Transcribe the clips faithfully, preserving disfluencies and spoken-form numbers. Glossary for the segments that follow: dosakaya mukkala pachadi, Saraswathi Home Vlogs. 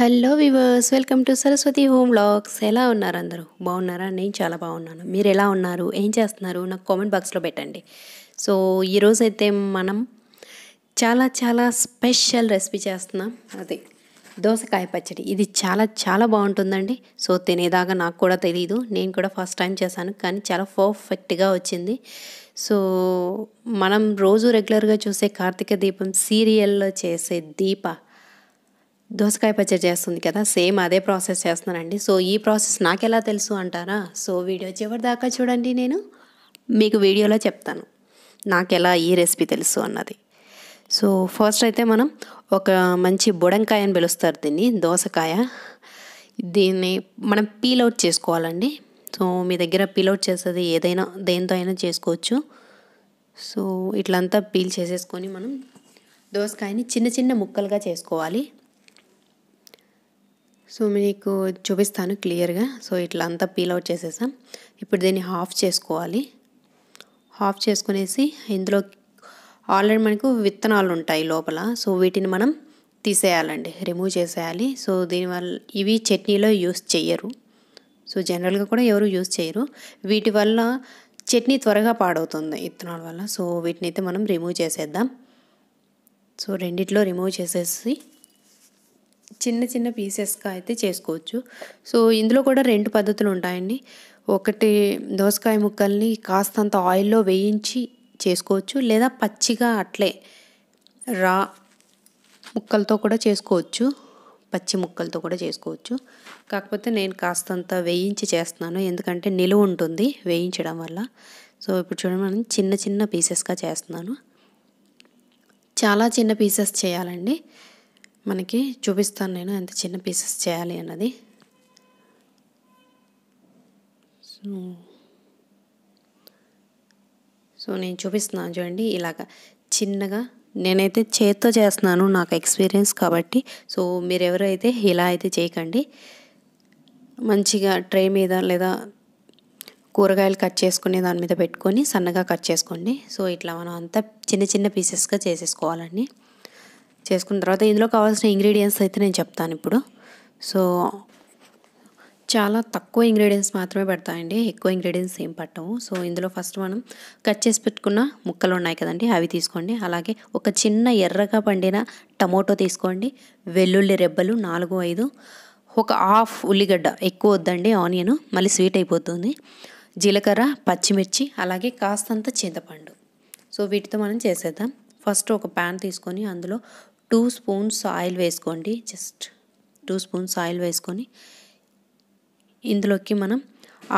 Hello viewers, welcome to Saraswati home vlogs. ఎలా ఉన్నారు అందరూ? బాగున్నారా? నేను చాలా బాగున్నాను. మీరు ఎలా ఉన్నారు? ఏం చేస్తున్నారు? నాకు కామెంట్ బాక్స్లో పెట్టండి. సో ఈరోజైతే మనం చాలా చాలా స్పెషల్ రెసిపీ చేస్తున్నాం. అది దోసకాయ పచ్చడి. ఇది చాలా చాలా బాగుంటుందండి. సో తినేదాకా నాకు కూడా తెలీదు, నేను కూడా ఫస్ట్ టైం చేశాను, కానీ చాలా పర్ఫెక్ట్గా వచ్చింది. సో మనం రోజు రెగ్యులర్గా చూసే కార్తీక దీపం సీరియల్లో చేసే దీప దోసకాయ పచ్చడి చేస్తుంది కదా, సేమ్ అదే ప్రాసెస్ చేస్తున్నానండి. సో ఈ ప్రాసెస్ నాకెలా తెలుసు అంటారా? సో వీడియో చివరి దాకా చూడండి, నేను మీకు వీడియోలో చెప్తాను నాకెలా ఈ రెసిపీ తెలుసు అన్నది. సో ఫస్ట్ అయితే మనం ఒక మంచి బుడంకాయని పిలుస్తారు దీన్ని, దోసకాయ. దీన్ని మనం పీలౌట్ చేసుకోవాలండి. సో మీ దగ్గర పీలౌట్ చేసేది ఏదైనా దేనితో అయినా చేసుకోవచ్చు. సో ఇట్లంతా పీల్ చేసేసుకొని మనం దోసకాయని చిన్న చిన్న ముక్కలుగా చేసుకోవాలి. సో మీకు చూపిస్తాను క్లియర్గా. సో ఇట్లా అంతా పీల్ అవుట్ చేసేసాం. ఇప్పుడు దీన్ని హాఫ్ చేసుకోవాలి. హాఫ్ చేసుకునేసి ఇందులో ఆల్రెడీ మనకు విత్తనాలు ఉంటాయి లోపల, సో వీటిని మనం తీసేయాలండి, రిమూవ్ చేసేయాలి. సో దీనివల్ల ఇవి చట్నీలో యూస్ చేయరు. సో జనరల్గా కూడా ఎవరు యూస్ చేయరు. వీటి వల్ల చట్నీ త్వరగా పాడవుతుంది విత్తనాల వల్ల. సో వీటిని అయితే మనం రిమూవ్ చేసేద్దాం. సో రెండిట్లో రిమూవ్ చేసేసి చిన్న చిన్న పీసెస్గా అయితే చేసుకోవచ్చు. సో ఇందులో కూడా రెండు పద్ధతులు ఉంటాయండి. ఒకటి దోసకాయ ముక్కల్ని కాస్తంత ఆయిల్లో వేయించి చేసుకోవచ్చు, లేదా పచ్చిగా అట్లే రా ముక్కలతో కూడా చేసుకోవచ్చు, పచ్చి ముక్కలతో కూడా చేసుకోవచ్చు. కాకపోతే నేను కాస్తంత వేయించి చేస్తున్నాను, ఎందుకంటే నిలువ ఉంటుంది వేయించడం వల్ల. సో ఇప్పుడు చూడండి, మనం చిన్న చిన్న పీసెస్గా చేస్తున్నాను. చాలా చిన్న పీసెస్ చేయాలండి. మనకి చూపిస్తాను నేను ఎంత చిన్న పీసెస్ చేయాలి అన్నది. సో సో నేను చూపిస్తున్నాను చూడండి, ఇలాగ చిన్నగా. నేనైతే చేత్తో చేస్తున్నాను, నాకు ఎక్స్పీరియన్స్ కాబట్టి. సో మీరు ఎవరైతే ఇలా అయితే చేయకండి. మంచిగా ట్రే మీద లేదా కూరగాయలు కట్ చేసుకునే దాని మీద పెట్టుకొని సన్నగా కట్ చేసుకోండి. సో ఇట్లా మనం అంతా చిన్న చిన్న పీసెస్గా చేసేసుకోవాలండి. చేసుకున్న తర్వాత ఇందులో కావాల్సిన ఇంగ్రీడియంట్స్ అయితే నేను చెప్తాను ఇప్పుడు. సో చాలా తక్కువ ఇంగ్రీడియంట్స్ మాత్రమే పడతాయండి, ఎక్కువ ఇంగ్రీడియంట్స్ ఏం పట్టవు. సో ఇందులో ఫస్ట్ మనం కట్ చేసి పెట్టుకున్న ముక్కలు ఉన్నాయి కదండి, అవి తీసుకోండి. అలాగే ఒక చిన్న ఎర్రగా పండిన టమోటో తీసుకోండి, వెల్లుల్లి రెబ్బలు నాలుగు ఐదు, ఒక హాఫ్ ఉల్లిగడ్డ, ఎక్కువ వద్దండి ఆనియన్, మళ్ళీ స్వీట్ అయిపోతుంది, జీలకర్ర, పచ్చిమిర్చి, అలాగే కాస్తంత చింతపండు. సో వీటితో మనం చేసేద్దాం. ఫస్ట్ ఒక ప్యాన్ తీసుకొని అందులో టూ స్పూన్స్ ఆయిల్ వేసుకోండి, జస్ట్ టూ స్పూన్స్ ఆయిల్ వేసుకొని ఇందులోకి మనం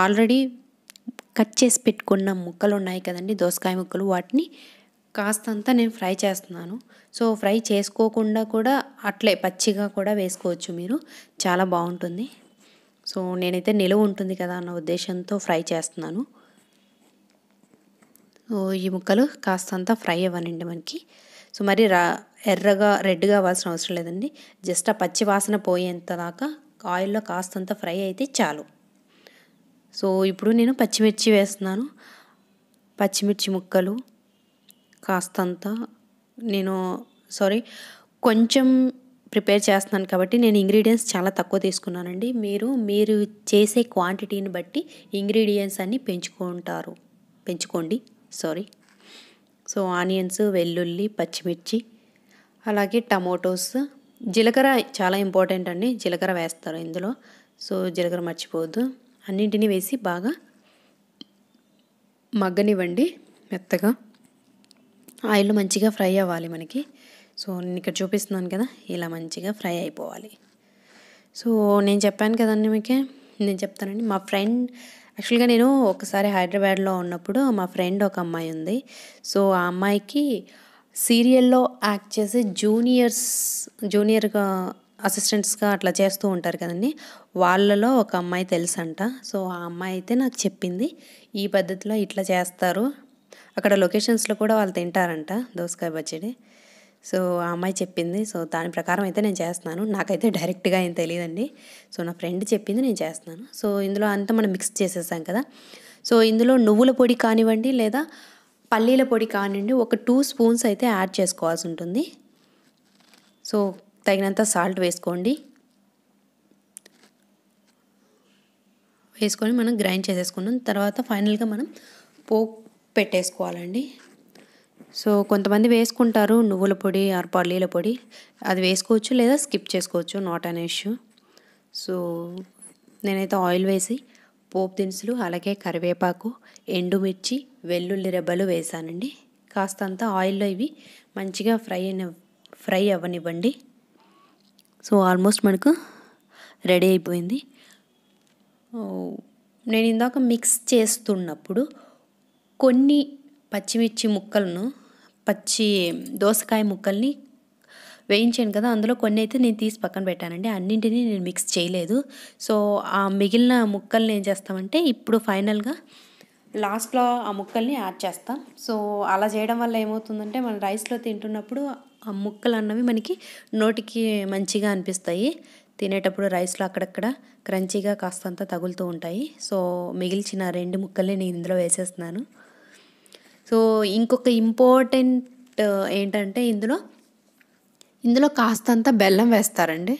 ఆల్రెడీ కట్ చేసి పెట్టుకున్న ముక్కలు ఉన్నాయి కదండి, దోసకాయ ముక్కలు, వాటిని కాస్తంత నేను ఫ్రై చేస్తున్నాను. సో ఫ్రై చేసుకోకుండా కూడా అట్లే పచ్చిగా కూడా వేసుకోవచ్చు మీరు, చాలా బాగుంటుంది. సో నేనైతే నిలువ ఉంటుంది కదా అన్న ఉద్దేశంతో ఫ్రై చేస్తున్నాను. ఈ ముక్కలు కాస్తంత ఫ్రై అవ్వనండి మనకి. సో మరి రా ఎర్రగా రెడ్గా అవ్వాల్సిన అవసరం లేదండి, జస్ట్ ఆ పచ్చి వాసన పోయేంత దాకా ఆయిల్లో కాస్తంత ఫ్రై అయితే చాలు. సో ఇప్పుడు నేను పచ్చిమిర్చి వేస్తున్నాను, పచ్చిమిర్చి ముక్కలు కాస్తంత. నేను సారీ కొంచెం ప్రిపేర్ చేస్తున్నాను కాబట్టి నేను ఇంగ్రీడియంట్స్ చాలా తక్కువ తీసుకున్నానండి. మీరు మీరు చేసే క్వాంటిటీని బట్టి ఇంగ్రీడియంట్స్ అన్నీ పెంచుకుంటారు పెంచుకోండి సారీ సో ఆనియన్స్, వెల్లుల్లి, పచ్చిమిర్చి, అలాగే టమోటోస్, జీలకర్ర చాలా ఇంపార్టెంట్ అండి, జీలకర్ర వేస్తారు ఇందులో. సో జీలకర్ర మర్చిపోవద్దు. అన్నింటినీ వేసి బాగా మగ్గనివ్వండి, మెత్తగా ఆయిల్ మంచిగా ఫ్రై అవ్వాలి మనకి. సో నేను ఇక్కడ చూపిస్తున్నాను కదా, ఇలా మంచిగా ఫ్రై అయిపోవాలి. సో నేను చెప్పాను కదండి మీకే, నేను చెప్తానండి. మా ఫ్రెండ్ యాక్చువల్గా నేను ఒకసారి హైదరాబాద్లో ఉన్నప్పుడు మా ఫ్రెండ్ ఒక అమ్మాయి ఉంది. సో ఆ అమ్మాయికి సీరియల్లో యాక్ట్ చేసే జూనియర్స్ జూనియర్గా అసిస్టెంట్స్గా అట్లా చేస్తూ ఉంటారు కదండి, వాళ్ళలో ఒక అమ్మాయి తెలుసంట. సో ఆ అమ్మాయి అయితే నాకు చెప్పింది ఈ పద్ధతిలో ఇట్లా చేస్తారు, అక్కడ లొకేషన్స్లో కూడా వాళ్ళు తింటారంట దోసకాయ పచ్చడి. సో ఆ అమ్మాయి చెప్పింది, సో దాని ప్రకారం అయితే నేను చేస్తున్నాను. నాకైతే డైరెక్ట్గా ఏం తెలియదండి, సో నా ఫ్రెండ్ చెప్పింది నేను చేస్తున్నాను. సో ఇందులో అంతా మనం మిక్స్ చేసేసాం కదా. సో ఇందులో నువ్వుల పొడి కానివ్వండి, లేదా పల్లీల పొడి కానివ్వండి, ఒక టూ స్పూన్స్ అయితే యాడ్ చేసుకోవాల్సి ఉంటుంది. సో తగినంత సాల్ట్ వేసుకోండి. వేసుకొని మనం గ్రైండ్ చేసేసుకున్నాం. తర్వాత ఫైనల్గా మనం పోక్ పెట్టేసుకోవాలండి. సో కొంతమంది వేసుకుంటారు నువ్వుల పొడి ఆర్ పల్లీల పొడి, అది వేసుకోవచ్చు లేదా స్కిప్ చేసుకోవచ్చు, నాట్ అన్ ఇష్యూ. సో నేనైతే ఆయిల్ వేసి పోపు దినుసులు అలాగే కరివేపాకు ఎండుమిర్చి వెల్లుల్లి రెబ్బలు వేసానండి. కాస్తంత ఆయిల్లో ఇవి మంచిగా ఫ్రై అయిన ఫ్రై అవ్వనివ్వండి. సో ఆల్మోస్ట్ మనకు రెడీ అయిపోయింది. నేను ఇందాక మిక్స్ చేస్తున్నప్పుడు కొన్ని పచ్చిమిర్చి ముక్కలను పచ్చి దోసకాయ ముక్కల్ని వేయించాను కదా, అందులో కొన్ని అయితే నేను తీసి పక్కన పెట్టానండి, అన్నింటినీ నేను మిక్స్ చేయలేదు. సో ఆ మిగిలిన ముక్కల్ని ఏం చేస్తామంటే ఇప్పుడు ఫైనల్గా లాస్ట్లో ఆ ముక్కల్ని యాడ్ చేస్తాం. సో అలా చేయడం వల్ల ఏమవుతుందంటే మనం రైస్లో తింటున్నప్పుడు ఆ ముక్కలు అన్నవి మనకి నోటికి మంచిగా అనిపిస్తాయి, తినేటప్పుడు రైస్లో అక్కడక్కడ క్రంచీగా కాస్తంత తగులుతూ ఉంటాయి. సో మిగిల్చిన రెండు ముక్కల్ని నేను ఇందులో వేసేస్తున్నాను. సో ఇంకొక ఇంపార్టెంట్ ఏంటంటే ఇందులో ఇందులో కాస్తంత బెల్లం వేస్తారండి.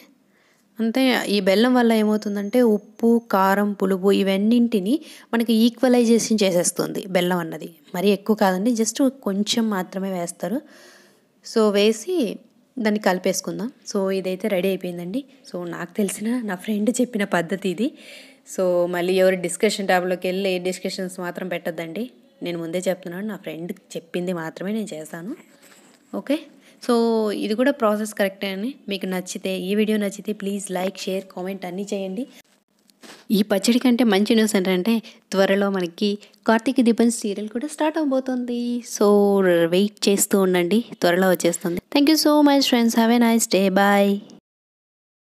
అంటే ఈ బెల్లం వల్ల ఏమవుతుందంటే ఉప్పు కారం పులుపు ఇవన్నింటినీ మనకి ఈక్వలైజేషన్ చేసేస్తుంది బెల్లం అన్నది. మరీ ఎక్కువ కాదండి, జస్ట్ కొంచెం మాత్రమే వేస్తారు. సో వేసి దాన్ని కలిపేసుకుందాం. సో ఇదైతే రెడీ అయిపోయిందండి. సో నాకు తెలిసిన నా ఫ్రెండ్ చెప్పిన పద్ధతి ఇది. సో మళ్ళీ ఎవరు డిస్కషన్ ట్యాబ్లోకి వెళ్ళి డిస్కషన్స్ మాత్రం పెట్టద్దండి, నేను ముందే చెప్తున్నాను, నా ఫ్రెండ్ చెప్పింది మాత్రమే నేను చేశాను. ఓకే, సో ఇది కూడా ప్రాసెస్ కరెక్టే అని మీకు నచ్చితే, ఈ వీడియో నచ్చితే ప్లీజ్ లైక్ షేర్ కామెంట్ అన్నీ చేయండి. ఈ పచ్చడి కంటే మంచి న్యూస్ ఏంటంటే త్వరలో మనకి కార్తీక దీపం సీరియల్ కూడా స్టార్ట్ అవబోతుంది. సో వెయిట్ చేస్తూ ఉండండి, త్వరలో వచ్చేస్తుంది. Thank you so much friends, have a nice day, bye.